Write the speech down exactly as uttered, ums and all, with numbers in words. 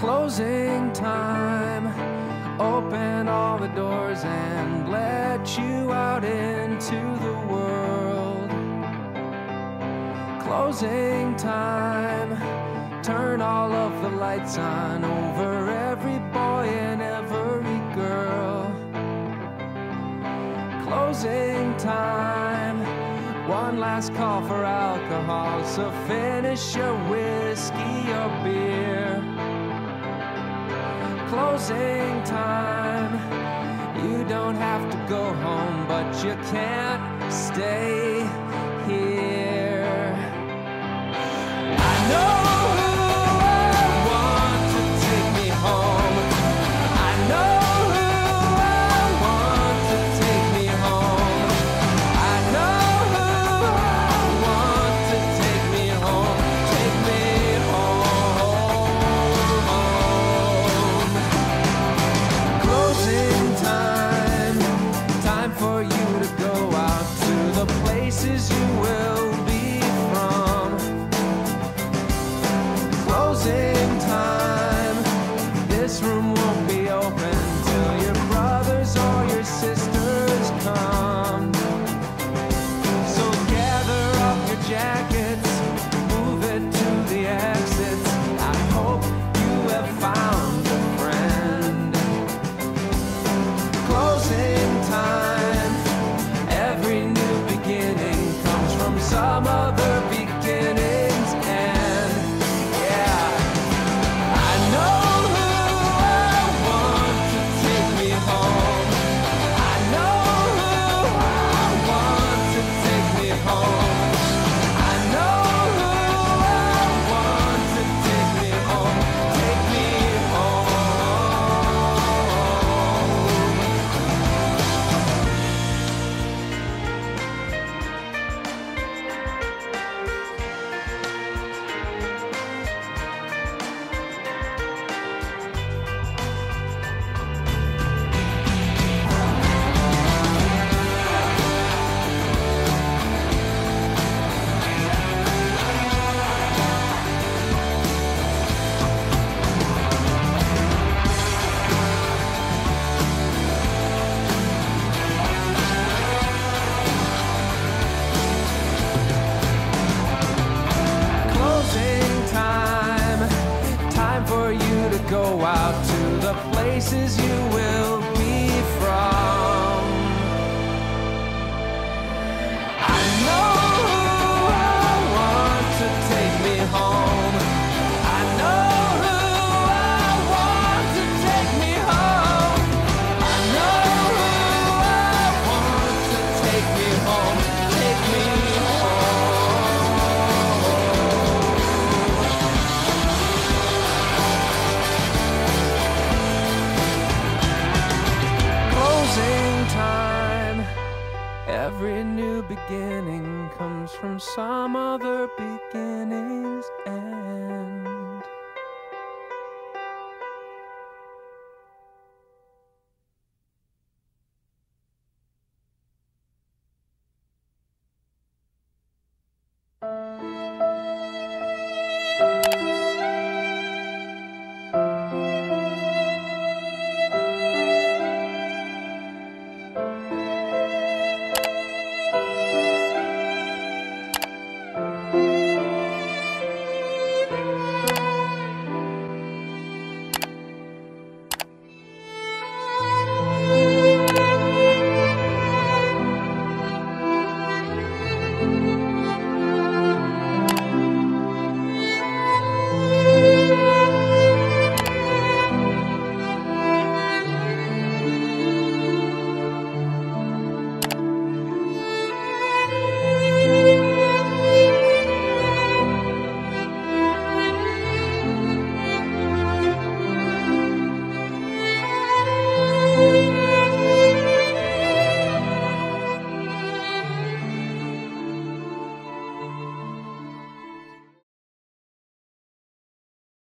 closing time. Open all the doors and let you out into the world. Closing time. Turn all of the lights on over every boy and every girl. Closing time. One last call for alcohol, so finish your whiskey or beer. Closing time. You don't have to go home, but you can't stay here. I know. Places you will be from. Closing time. This room won't be open till your brothers or your sisters come. So gather up your jackets, move it to the exits. I hope you have found a friend. Closing time. Some other beginnings, and yeah, I know who I want to take me home. I know who I want to take me home. I know who I want to take me home. Take me for you to go out to the places you will.